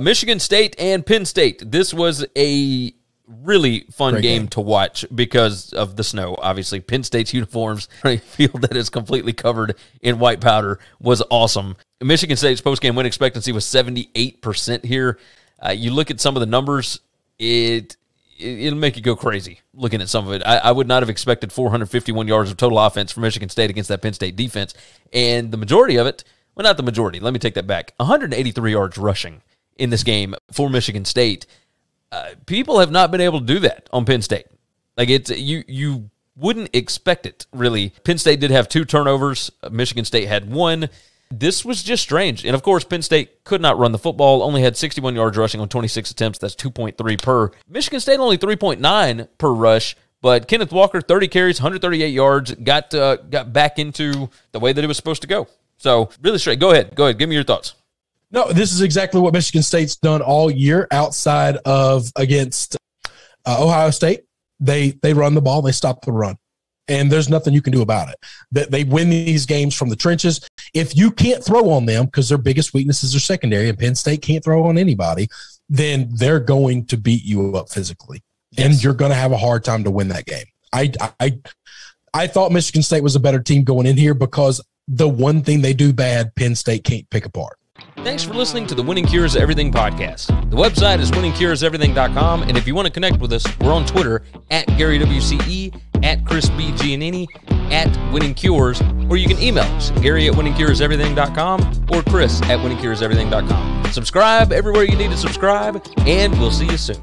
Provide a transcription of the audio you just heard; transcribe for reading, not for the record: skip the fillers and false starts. Michigan State and Penn State. This was a really fun game to watch because of the snow. Obviously, Penn State's uniforms on a field that is completely covered in white powder was awesome. Michigan State's post-game win expectancy was 78% here. You look at some of the numbers, it'll make you go crazy looking at some of it. I would not have expected 451 yards of total offense from Michigan State against that Penn State defense. And the majority of it, well, not the majority, let me take that back, 183 yards rushing in this game for Michigan State. People have not been able to do that on Penn State. Like, it's you wouldn't expect it, really. Penn State did have 2 turnovers. Michigan State had 1. This was just strange. And, of course, Penn State could not run the football, only had 61 yards rushing on 26 attempts. That's 2.3 per. Michigan State only 3.9 per rush. But Kenneth Walker, 30 carries, 138 yards, got back into the way that it was supposed to go. So, really straight. Go ahead. Go ahead. Give me your thoughts. No, this is exactly what Michigan State's done all year outside of against Ohio State. They run the ball. They stop the run. And there's nothing you can do about it. They win these games from the trenches. If you can't throw on them because their biggest weaknesses are secondary and Penn State can't throw on anybody, then they're going to beat you up physically. Yes. And you're going to have a hard time to win that game. I thought Michigan State was a better team going in here because the one thing they do bad, Penn State can't pick apart. Thanks for listening to the Winning Cures Everything podcast. The website is winningcureseverything.com, and if you want to connect with us, we're on Twitter at GaryWCE, at ChrisBGiannini, at Winning Cures, or you can email us, Gary at winningcureseverything.com or Chris at winningcureseverything.com. Subscribe everywhere you need to subscribe, and we'll see you soon.